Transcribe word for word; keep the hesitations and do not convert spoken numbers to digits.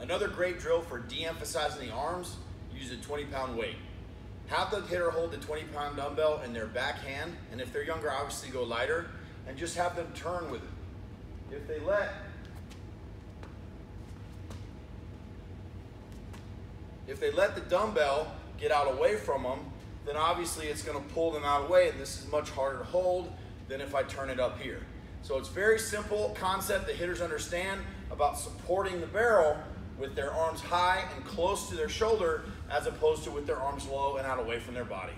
Another great drill for de-emphasizing the arms, use a twenty pound weight. Have the hitter hold the twenty pound dumbbell in their back hand, and if they're younger, obviously go lighter, and just have them turn with it. If they let, if they let the dumbbell get out away from them, then obviously it's gonna pull them out away, and this is much harder to hold than if I turn it up here. So it's very simple concept that hitters understand about supporting the barrel with their arms high and close to their shoulder as opposed to with their arms low and out away from their body.